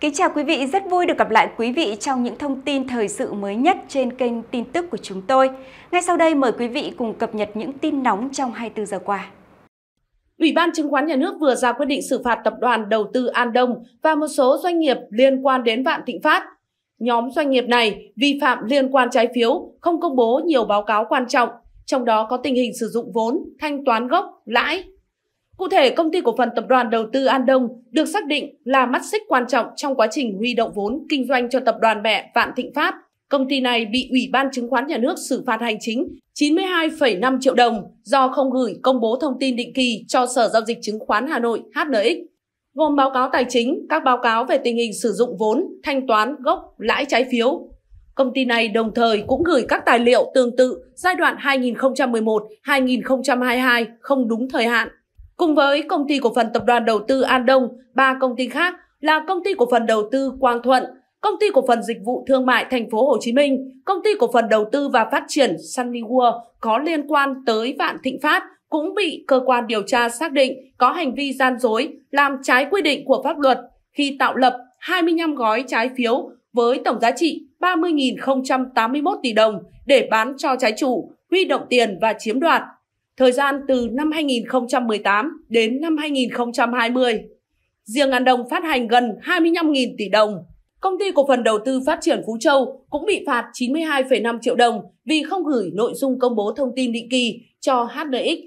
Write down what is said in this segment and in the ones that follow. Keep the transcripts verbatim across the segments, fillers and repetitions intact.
Kính chào quý vị, rất vui được gặp lại quý vị trong những thông tin thời sự mới nhất trên kênh tin tức của chúng tôi. Ngay sau đây mời quý vị cùng cập nhật những tin nóng trong hai mươi tư giờ qua. Ủy ban Chứng khoán Nhà nước vừa ra quyết định xử phạt tập đoàn đầu tư An Đông và một số doanh nghiệp liên quan đến Vạn Thịnh Phát. Nhóm doanh nghiệp này vi phạm liên quan trái phiếu, không công bố nhiều báo cáo quan trọng, trong đó có tình hình sử dụng vốn, thanh toán gốc, lãi. Cụ thể, công ty cổ phần tập đoàn đầu tư An Đông được xác định là mắt xích quan trọng trong quá trình huy động vốn kinh doanh cho tập đoàn mẹ Vạn Thịnh Phát. Công ty này bị Ủy ban Chứng khoán Nhà nước xử phạt hành chính chín mươi hai phẩy năm triệu đồng do không gửi công bố thông tin định kỳ cho Sở Giao dịch Chứng khoán Hà Nội H N X, gồm báo cáo tài chính, các báo cáo về tình hình sử dụng vốn, thanh toán, gốc, lãi trái phiếu. Công ty này đồng thời cũng gửi các tài liệu tương tự giai đoạn hai nghìn không trăm mười một đến hai nghìn không trăm hai mươi hai không đúng thời hạn. Cùng với công ty cổ phần tập đoàn đầu tư An Đông, ba công ty khác là công ty cổ phần đầu tư Quang Thuận, công ty cổ phần dịch vụ thương mại thành phố Hồ Chí Minh, công ty cổ phần đầu tư và phát triển Sunny World có liên quan tới Vạn Thịnh Phát cũng bị cơ quan điều tra xác định có hành vi gian dối, làm trái quy định của pháp luật khi tạo lập hai mươi lăm gói trái phiếu với tổng giá trị ba mươi nghìn không trăm tám mươi mốt tỷ đồng để bán cho trái chủ, huy động tiền và chiếm đoạt. Thời gian từ năm hai nghìn không trăm mười tám đến năm hai nghìn không trăm hai mươi, riêng An Đông phát hành gần hai mươi lăm nghìn tỷ đồng. Công ty cổ phần đầu tư phát triển Phú Châu cũng bị phạt chín mươi hai phẩy năm triệu đồng vì không gửi nội dung công bố thông tin định kỳ cho H N X.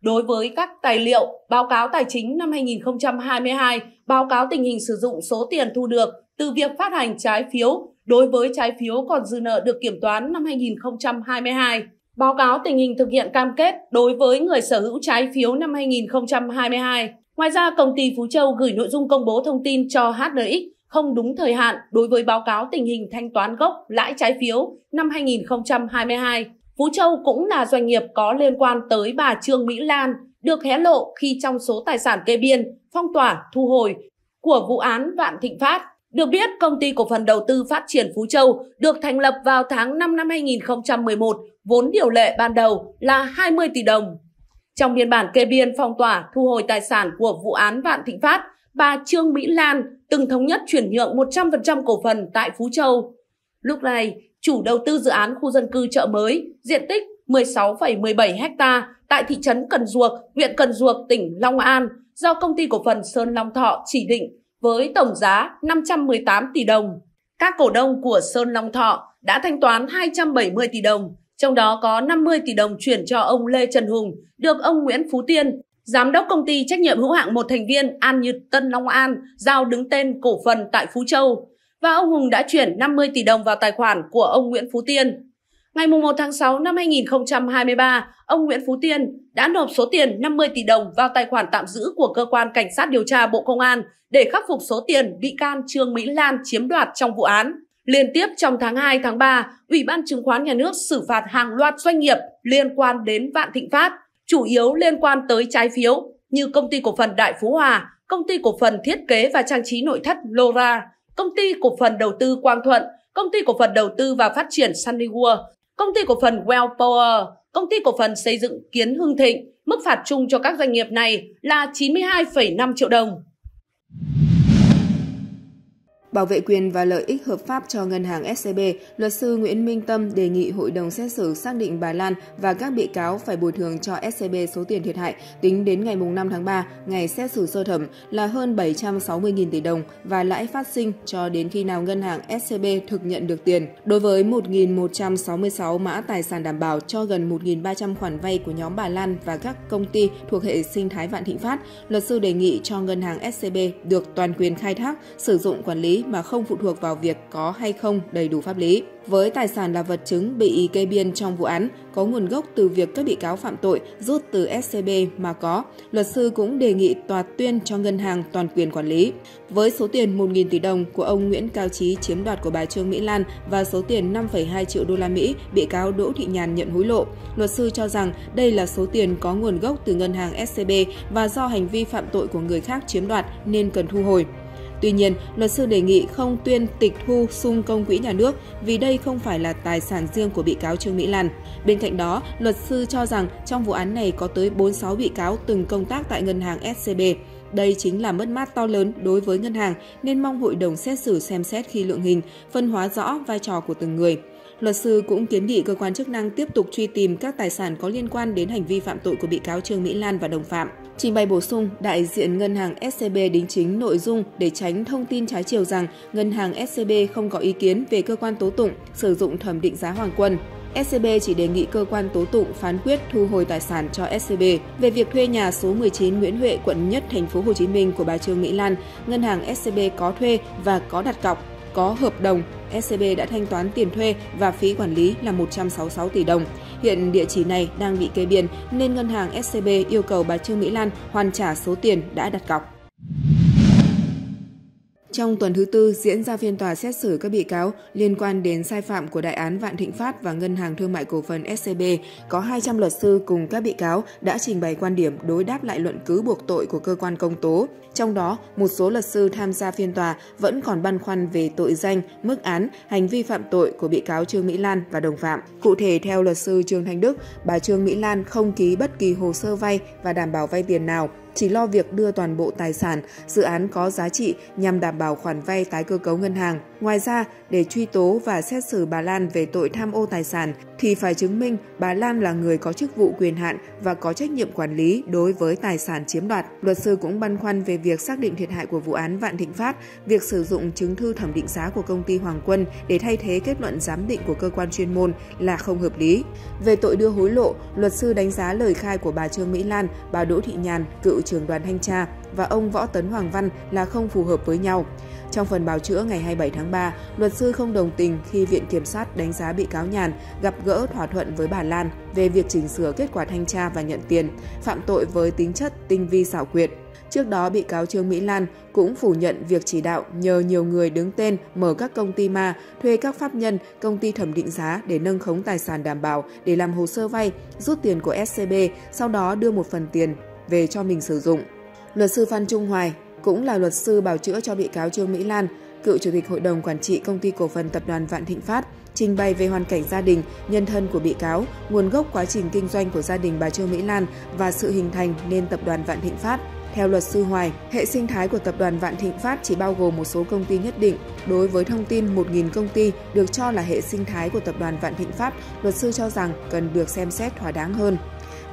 Đối với các tài liệu, báo cáo tài chính năm hai nghìn không trăm hai mươi hai, báo cáo tình hình sử dụng số tiền thu được từ việc phát hành trái phiếu đối với trái phiếu còn dư nợ được kiểm toán năm hai nghìn không trăm hai mươi hai. Báo cáo tình hình thực hiện cam kết đối với người sở hữu trái phiếu năm hai nghìn không trăm hai mươi hai. Ngoài ra, công ty Phú Châu gửi nội dung công bố thông tin cho H N X không đúng thời hạn đối với báo cáo tình hình thanh toán gốc lãi trái phiếu năm hai nghìn không trăm hai mươi hai. Phú Châu cũng là doanh nghiệp có liên quan tới bà Trương Mỹ Lan, được hé lộ khi trong số tài sản kê biên, phong tỏa, thu hồi của vụ án Vạn Thịnh Phát. Được biết, công ty cổ phần đầu tư phát triển Phú Châu được thành lập vào tháng năm năm hai nghìn không trăm mười một, vốn điều lệ ban đầu là hai mươi tỷ đồng. Trong biên bản kê biên phong tỏa thu hồi tài sản của vụ án Vạn Thịnh Phát, bà Trương Mỹ Lan từng thống nhất chuyển nhượng một trăm phần trăm cổ phần tại Phú Châu. Lúc này, chủ đầu tư dự án khu dân cư Chợ Mới, diện tích mười sáu phẩy mười bảy héc ta tại thị trấn Cần Giuộc, huyện Cần Giuộc, tỉnh Long An, do công ty cổ phần Sơn Long Thọ chỉ định với tổng giá năm trăm mười tám tỷ đồng. Các cổ đông của Sơn Long Thọ đã thanh toán hai trăm bảy mươi tỷ đồng, trong đó có năm mươi tỷ đồng chuyển cho ông Lê Trần Hùng, được ông Nguyễn Phú Tiên, giám đốc công ty trách nhiệm hữu hạn một thành viên An Nhựt Tân Long An, giao đứng tên cổ phần tại Phú Châu, và ông Hùng đã chuyển năm mươi tỷ đồng vào tài khoản của ông Nguyễn Phú Tiên. Ngày mùng một tháng sáu năm hai nghìn không trăm hai mươi ba, ông Nguyễn Phú Tiên đã nộp số tiền năm mươi tỷ đồng vào tài khoản tạm giữ của Cơ quan Cảnh sát Điều tra Bộ Công an để khắc phục số tiền bị can Trương Mỹ Lan chiếm đoạt trong vụ án. Liên tiếp trong tháng hai, tháng ba, Ủy ban Chứng khoán Nhà nước xử phạt hàng loạt doanh nghiệp liên quan đến Vạn Thịnh Phát, chủ yếu liên quan tới trái phiếu như công ty cổ phần Đại Phú Hòa, công ty cổ phần thiết kế và trang trí nội thất Lora, công ty cổ phần đầu tư Quang Thuận, công ty cổ phần đầu tư và phát triển Sunny World, công ty cổ phần Wellpower, công ty cổ phần xây dựng Kiến Hưng Thịnh. Mức phạt chung cho các doanh nghiệp này là chín mươi hai phẩy năm triệu đồng. Bảo vệ quyền và lợi ích hợp pháp cho ngân hàng S C B, luật sư Nguyễn Minh Tâm đề nghị hội đồng xét xử xác định bà Lan và các bị cáo phải bồi thường cho S C B số tiền thiệt hại tính đến ngày mùng năm tháng ba, ngày xét xử sơ thẩm là hơn bảy trăm sáu mươi nghìn tỷ đồng và lãi phát sinh cho đến khi nào ngân hàng S C B thực nhận được tiền. Đối với một nghìn một trăm sáu mươi sáu mã tài sản đảm bảo cho gần một nghìn ba trăm khoản vay của nhóm bà Lan và các công ty thuộc hệ sinh thái Vạn Thịnh Phát, luật sư đề nghị cho ngân hàng S C B được toàn quyền khai thác, sử dụng, quản lý mà không phụ thuộc vào việc có hay không đầy đủ pháp lý. Với tài sản là vật chứng bị kê biên trong vụ án, có nguồn gốc từ việc các bị cáo phạm tội rút từ S C B mà có, luật sư cũng đề nghị tòa tuyên cho ngân hàng toàn quyền quản lý. Với số tiền một nghìn tỷ đồng của ông Nguyễn Cao Chí chiếm đoạt của bà Trương Mỹ Lan và số tiền năm phẩy hai triệu đô la Mỹ bị cáo Đỗ Thị Nhàn nhận hối lộ, luật sư cho rằng đây là số tiền có nguồn gốc từ ngân hàng S C B và do hành vi phạm tội của người khác chiếm đoạt nên cần thu hồi. Tuy nhiên, luật sư đề nghị không tuyên tịch thu sung công quỹ nhà nước vì đây không phải là tài sản riêng của bị cáo Trương Mỹ Lan. Bên cạnh đó, luật sư cho rằng trong vụ án này có tới bốn mươi sáu bị cáo từng công tác tại ngân hàng S C B. Đây chính là mất mát to lớn đối với ngân hàng nên mong hội đồng xét xử xem xét khi lượng hình, phân hóa rõ vai trò của từng người. Luật sư cũng kiến nghị cơ quan chức năng tiếp tục truy tìm các tài sản có liên quan đến hành vi phạm tội của bị cáo Trương Mỹ Lan và đồng phạm. Trình bày bổ sung, đại diện ngân hàng ét xê bê đính chính nội dung để tránh thông tin trái chiều rằng ngân hàng ét xê bê không có ý kiến về cơ quan tố tụng sử dụng thẩm định giá Hoàng Quân. ét xê bê chỉ đề nghị cơ quan tố tụng phán quyết thu hồi tài sản cho ét xê bê về việc thuê nhà số mười chín Nguyễn Huệ, quận Nhất, thành phố Hồ Chí Minh của bà Trương Mỹ Lan. Ngân hàng ét xê bê có thuê và có đặt cọc, có hợp đồng. ét xê bê đã thanh toán tiền thuê và phí quản lý là một trăm sáu mươi sáu tỷ đồng. Hiện địa chỉ này đang bị kê biên nên ngân hàng ét xê bê yêu cầu bà Trương Mỹ Lan hoàn trả số tiền đã đặt cọc. Trong tuần thứ tư diễn ra phiên tòa xét xử các bị cáo liên quan đến sai phạm của đại án Vạn Thịnh Phát và Ngân hàng Thương mại Cổ phần ét xê bê, có hai trăm luật sư cùng các bị cáo đã trình bày quan điểm đối đáp lại luận cứ buộc tội của cơ quan công tố. Trong đó, một số luật sư tham gia phiên tòa vẫn còn băn khoăn về tội danh, mức án, hành vi phạm tội của bị cáo Trương Mỹ Lan và đồng phạm. Cụ thể, theo luật sư Trương Thanh Đức, bà Trương Mỹ Lan không ký bất kỳ hồ sơ vay và đảm bảo vay tiền nào, chỉ lo việc đưa toàn bộ tài sản, dự án có giá trị nhằm đảm bảo khoản vay tái cơ cấu ngân hàng. Ngoài ra, để truy tố và xét xử bà Lan về tội tham ô tài sản thì phải chứng minh bà Lan là người có chức vụ quyền hạn và có trách nhiệm quản lý đối với tài sản chiếm đoạt. Luật sư cũng băn khoăn về việc xác định thiệt hại của vụ án Vạn Thịnh Phát, việc sử dụng chứng thư thẩm định giá của công ty Hoàng Quân để thay thế kết luận giám định của cơ quan chuyên môn là không hợp lý. Về tội đưa hối lộ, luật sư đánh giá lời khai của bà Trương Mỹ Lan, bà Đỗ Thị Nhàn, cựu trưởng đoàn thanh tra và ông Võ Tấn Hoàng Văn là không phù hợp với nhau. Trong phần bào chữa ngày hai mươi bảy tháng ba, luật sư không đồng tình khi Viện Kiểm sát đánh giá bị cáo Nhàn gặp gỡ thỏa thuận với bà Lan về việc chỉnh sửa kết quả thanh tra và nhận tiền, phạm tội với tính chất tinh vi xảo quyệt. Trước đó, bị cáo Trương Mỹ Lan cũng phủ nhận việc chỉ đạo nhờ nhiều người đứng tên mở các công ty ma, thuê các pháp nhân, công ty thẩm định giá để nâng khống tài sản đảm bảo, để làm hồ sơ vay, rút tiền của ét xê bê, sau đó đưa một phần tiền về cho mình sử dụng. Luật sư Phan Trung Hoài cũng là luật sư bào chữa cho bị cáo Trương Mỹ Lan, cựu chủ tịch hội đồng quản trị công ty cổ phần tập đoàn Vạn Thịnh Phát, trình bày về hoàn cảnh gia đình, nhân thân của bị cáo, nguồn gốc quá trình kinh doanh của gia đình bà Trương Mỹ Lan và sự hình thành nên tập đoàn Vạn Thịnh Phát. Theo luật sư Hoài, hệ sinh thái của tập đoàn Vạn Thịnh Phát chỉ bao gồm một số công ty nhất định. Đối với thông tin một nghìn công ty được cho là hệ sinh thái của tập đoàn Vạn Thịnh Phát, luật sư cho rằng cần được xem xét thỏa đáng hơn.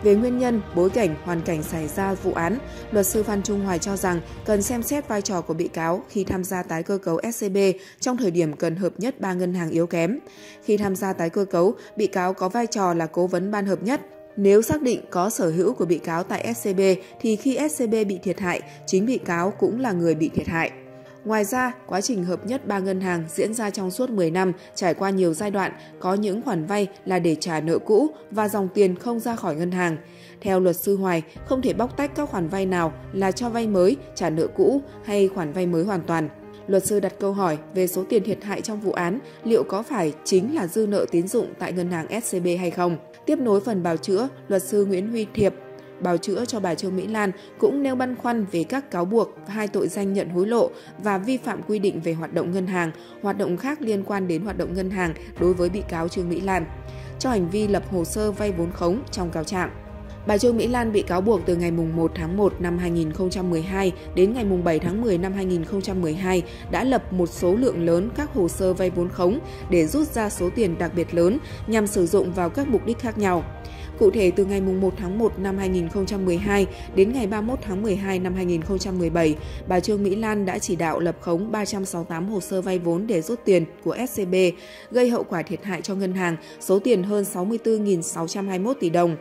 Về nguyên nhân, bối cảnh, hoàn cảnh xảy ra vụ án, luật sư Phan Trung Hoài cho rằng cần xem xét vai trò của bị cáo khi tham gia tái cơ cấu ét xê bê trong thời điểm cần hợp nhất ba ngân hàng yếu kém. Khi tham gia tái cơ cấu, bị cáo có vai trò là cố vấn ban hợp nhất. Nếu xác định có sở hữu của bị cáo tại ét xê bê thì khi ét xê bê bị thiệt hại, chính bị cáo cũng là người bị thiệt hại. Ngoài ra, quá trình hợp nhất ba ngân hàng diễn ra trong suốt mười năm, trải qua nhiều giai đoạn, có những khoản vay là để trả nợ cũ và dòng tiền không ra khỏi ngân hàng. Theo luật sư Hoài, không thể bóc tách các khoản vay nào là cho vay mới, trả nợ cũ hay khoản vay mới hoàn toàn. Luật sư đặt câu hỏi về số tiền thiệt hại trong vụ án, liệu có phải chính là dư nợ tín dụng tại ngân hàng ét xê bê hay không? Tiếp nối phần bào chữa, luật sư Nguyễn Huy Thiệp bào chữa cho bà Trương Mỹ Lan cũng nêu băn khoăn về các cáo buộc hai tội danh nhận hối lộ và vi phạm quy định về hoạt động ngân hàng, hoạt động khác liên quan đến hoạt động ngân hàng đối với bị cáo Trương Mỹ Lan, cho hành vi lập hồ sơ vay vốn khống trong cáo trạng. Bà Trương Mỹ Lan bị cáo buộc từ ngày mùng một tháng một năm hai nghìn không trăm mười hai đến ngày mùng bảy tháng mười năm hai nghìn không trăm mười hai đã lập một số lượng lớn các hồ sơ vay vốn khống để rút ra số tiền đặc biệt lớn nhằm sử dụng vào các mục đích khác nhau. Cụ thể, từ ngày mùng một tháng một năm hai nghìn không trăm mười hai đến ngày ba mươi mốt tháng mười hai năm hai nghìn không trăm mười bảy, bà Trương Mỹ Lan đã chỉ đạo lập khống ba trăm sáu mươi tám hồ sơ vay vốn để rút tiền của ét xê bê, gây hậu quả thiệt hại cho ngân hàng số tiền hơn sáu mươi tư nghìn sáu trăm hai mươi mốt tỷ đồng.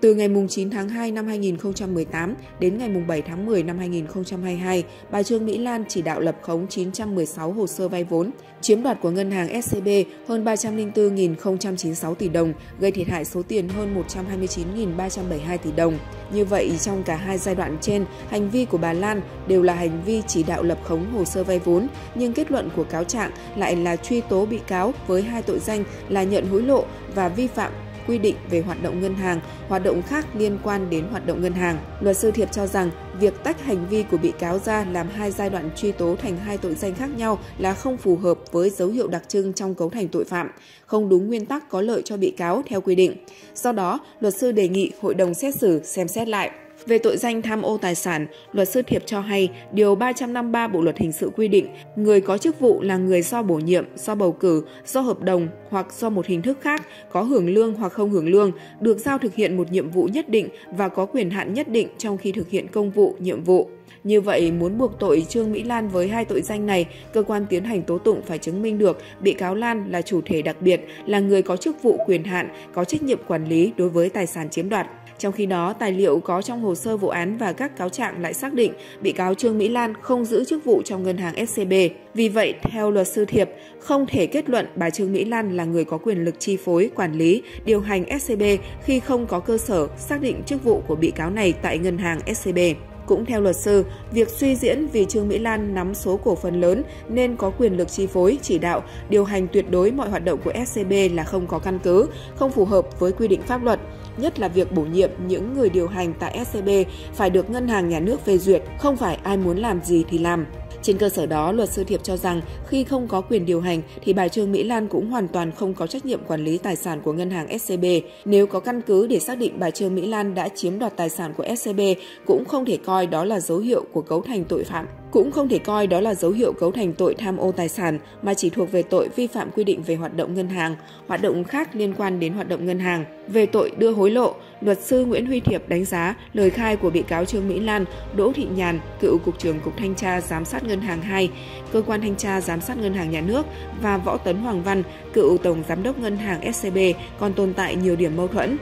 Từ ngày chín tháng hai năm hai nghìn không trăm mười tám đến ngày bảy tháng mười năm hai nghìn không trăm hai mươi hai, bà Trương Mỹ Lan chỉ đạo lập khống chín trăm mười sáu hồ sơ vay vốn, chiếm đoạt của ngân hàng ét xê bê hơn ba trăm lẻ bốn nghìn không trăm chín mươi sáu tỷ đồng, gây thiệt hại số tiền hơn một trăm hai mươi chín nghìn ba trăm bảy mươi hai tỷ đồng. Như vậy, trong cả hai giai đoạn trên, hành vi của bà Lan đều là hành vi chỉ đạo lập khống hồ sơ vay vốn, nhưng kết luận của cáo trạng lại là truy tố bị cáo với hai tội danh là nhận hối lộ và vi phạm quy định về hoạt động ngân hàng, hoạt động khác liên quan đến hoạt động ngân hàng. Luật sư Thiệp cho rằng việc tách hành vi của bị cáo ra làm hai giai đoạn truy tố thành hai tội danh khác nhau là không phù hợp với dấu hiệu đặc trưng trong cấu thành tội phạm, không đúng nguyên tắc có lợi cho bị cáo theo quy định. Do đó, luật sư đề nghị hội đồng xét xử xem xét lại. Về tội danh tham ô tài sản, luật sư Thiệp cho hay điều ba trăm năm mươi ba Bộ Luật Hình sự quy định người có chức vụ là người do bổ nhiệm, do bầu cử, do hợp đồng hoặc do một hình thức khác có hưởng lương hoặc không hưởng lương, được giao thực hiện một nhiệm vụ nhất định và có quyền hạn nhất định trong khi thực hiện công vụ, nhiệm vụ. Như vậy, muốn buộc tội Trương Mỹ Lan với hai tội danh này, cơ quan tiến hành tố tụng phải chứng minh được bị cáo Lan là chủ thể đặc biệt, là người có chức vụ quyền hạn, có trách nhiệm quản lý đối với tài sản chiếm đoạt. Trong khi đó, tài liệu có trong hồ sơ vụ án và các cáo trạng lại xác định bị cáo Trương Mỹ Lan không giữ chức vụ trong ngân hàng ét xê bê. Vì vậy, theo luật sư Thiệp, không thể kết luận bà Trương Mỹ Lan là người có quyền lực chi phối, quản lý, điều hành ét xê bê khi không có cơ sở xác định chức vụ của bị cáo này tại ngân hàng ét xê bê. Cũng theo luật sư, việc suy diễn vì Trương Mỹ Lan nắm số cổ phần lớn nên có quyền lực chi phối, chỉ đạo, điều hành tuyệt đối mọi hoạt động của ét xê bê là không có căn cứ, không phù hợp với quy định pháp luật. Nhất là việc bổ nhiệm những người điều hành tại ét xê bê phải được ngân hàng nhà nước phê duyệt, không phải ai muốn làm gì thì làm. Trên cơ sở đó, luật sư Thiệp cho rằng khi không có quyền điều hành thì bà Trương Mỹ Lan cũng hoàn toàn không có trách nhiệm quản lý tài sản của ngân hàng ét xê bê. Nếu có căn cứ để xác định bà Trương Mỹ Lan đã chiếm đoạt tài sản của ét xê bê, cũng không thể coi đó là dấu hiệu của cấu thành tội phạm. Cũng không thể coi đó là dấu hiệu cấu thành tội tham ô tài sản, mà chỉ thuộc về tội vi phạm quy định về hoạt động ngân hàng, hoạt động khác liên quan đến hoạt động ngân hàng. Về tội đưa hối lộ, luật sư Nguyễn Huy Thiệp đánh giá lời khai của bị cáo Trương Mỹ Lan, Đỗ Thị Nhàn, cựu Cục trưởng Cục Thanh tra Giám sát Ngân hàng hai, Cơ quan Thanh tra Giám sát Ngân hàng Nhà nước và Võ Tấn Hoàng Văn, cựu Tổng Giám đốc Ngân hàng ét xê bê còn tồn tại nhiều điểm mâu thuẫn.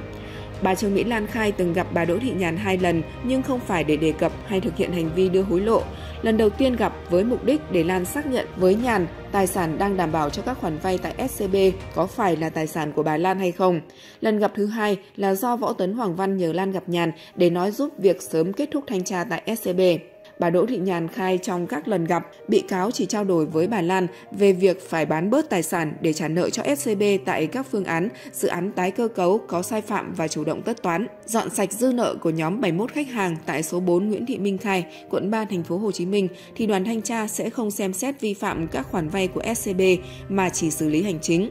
Bà Trương Mỹ Lan khai từng gặp bà Đỗ Thị Nhàn hai lần nhưng không phải để đề cập hay thực hiện hành vi đưa hối lộ. Lần đầu tiên gặp với mục đích để Lan xác nhận với Nhàn tài sản đang đảm bảo cho các khoản vay tại ét xê bê có phải là tài sản của bà Lan hay không. Lần gặp thứ hai là do Võ Tấn Hoàng Văn nhờ Lan gặp Nhàn để nói giúp việc sớm kết thúc thanh tra tại ét xê bê. Bà Đỗ Thị Nhàn khai trong các lần gặp, bị cáo chỉ trao đổi với bà Lan về việc phải bán bớt tài sản để trả nợ cho ét xê bê tại các phương án, dự án tái cơ cấu có sai phạm và chủ động tất toán, dọn sạch dư nợ của nhóm bảy mươi mốt khách hàng tại số bốn Nguyễn Thị Minh Khai, quận ba, thành phố Hồ Chí Minh, thì đoàn thanh tra sẽ không xem xét vi phạm các khoản vay của ét xê bê mà chỉ xử lý hành chính.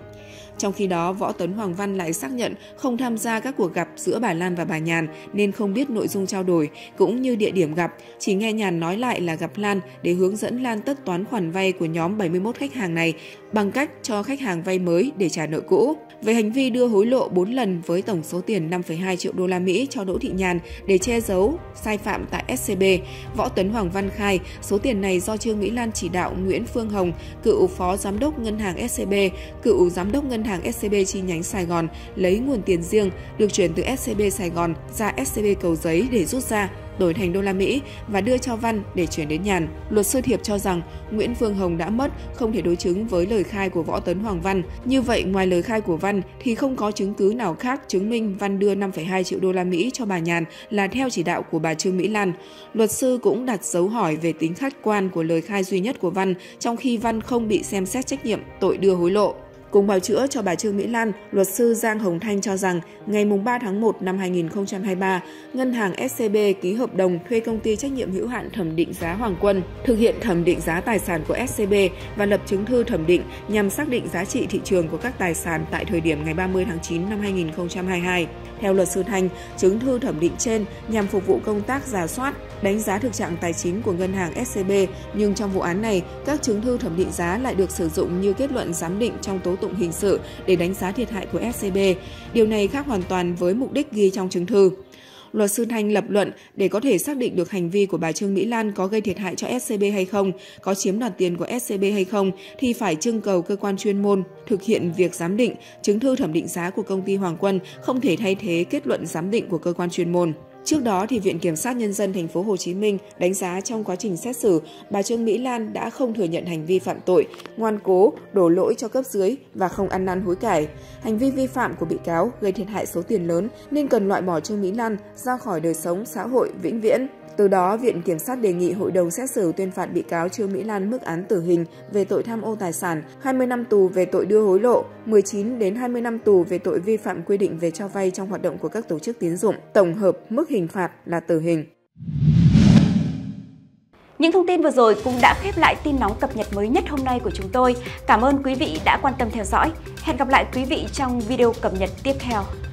Trong khi đó, Võ Tấn Hoàng Văn lại xác nhận không tham gia các cuộc gặp giữa bà Lan và bà Nhàn nên không biết nội dung trao đổi cũng như địa điểm gặp, chỉ nghe Nhàn nói lại là gặp Lan để hướng dẫn Lan tất toán khoản vay của nhóm bảy mươi mốt khách hàng này bằng cách cho khách hàng vay mới để trả nợ cũ. Về hành vi đưa hối lộ bốn lần với tổng số tiền năm phẩy hai triệu đô la Mỹ cho Đỗ Thị Nhàn để che giấu sai phạm tại ét xê bê, Võ Tấn Hoàng Văn khai số tiền này do Trương Mỹ Lan chỉ đạo Nguyễn Phương Hồng, cựu phó giám đốc ngân hàng ét xê bê, cựu giám đốc ngân hàng ét xê bê chi nhánh Sài Gòn lấy nguồn tiền riêng được chuyển từ ét xê bê Sài Gòn ra ét xê bê Cầu Giấy để rút ra, đổi thành đô la Mỹ và đưa cho Văn để chuyển đến Nhàn. Luật sư Thiệp cho rằng Nguyễn Phương Hồng đã mất, không thể đối chứng với lời khai của Võ Tấn Hoàng Văn. Như vậy, ngoài lời khai của Văn thì không có chứng cứ nào khác chứng minh Văn đưa năm phẩy hai triệu đô la Mỹ cho bà Nhàn là theo chỉ đạo của bà Trương Mỹ Lan. Luật sư cũng đặt dấu hỏi về tính khách quan của lời khai duy nhất của Văn, trong khi Văn không bị xem xét trách nhiệm tội đưa hối lộ. Cùng bào chữa cho bà Trương Mỹ Lan, luật sư Giang Hồng Thanh cho rằng ngày ba tháng một năm hai nghìn không trăm hai mươi ba, ngân hàng ét xê bê ký hợp đồng thuê công ty trách nhiệm hữu hạn thẩm định giá Hoàng Quân thực hiện thẩm định giá tài sản của ét xê bê và lập chứng thư thẩm định nhằm xác định giá trị thị trường của các tài sản tại thời điểm ngày ba mươi tháng chín năm hai nghìn không trăm hai mươi hai. Theo luật sư Thanh, chứng thư thẩm định trên nhằm phục vụ công tác rà soát, đánh giá thực trạng tài chính của ngân hàng ét xê bê, nhưng trong vụ án này, các chứng thư thẩm định giá lại được sử dụng như kết luận giám định trong tố tụng hình sự để đánh giá thiệt hại của ét xê bê. Điều này khác hoàn toàn với mục đích ghi trong chứng thư. Luật sư Thanh lập luận để có thể xác định được hành vi của bà Trương Mỹ Lan có gây thiệt hại cho ét xê bê hay không, có chiếm đoạt tiền của ét xê bê hay không thì phải trưng cầu cơ quan chuyên môn thực hiện việc giám định. Chứng thư thẩm định giá của công ty Hoàng Quân không thể thay thế kết luận giám định của cơ quan chuyên môn. Trước đó thì Viện Kiểm sát Nhân dân thành phố Hồ Chí Minh đánh giá trong quá trình xét xử, bà Trương Mỹ Lan đã không thừa nhận hành vi phạm tội, ngoan cố đổ lỗi cho cấp dưới và không ăn năn hối cải. Hành vi vi phạm của bị cáo gây thiệt hại số tiền lớn nên cần loại bỏ Trương Mỹ Lan ra khỏi đời sống xã hội vĩnh viễn. Từ đó, Viện Kiểm sát đề nghị hội đồng xét xử tuyên phạt bị cáo Trương Mỹ Lan mức án tử hình về tội tham ô tài sản, hai mươi năm tù về tội đưa hối lộ, mười chín đến hai mươi năm tù về tội vi phạm quy định về cho vay trong hoạt động của các tổ chức tín dụng. Tổng hợp mức hình phạt là tử hình. Những thông tin vừa rồi cũng đã khép lại tin nóng cập nhật mới nhất hôm nay của chúng tôi. Cảm ơn quý vị đã quan tâm theo dõi. Hẹn gặp lại quý vị trong video cập nhật tiếp theo.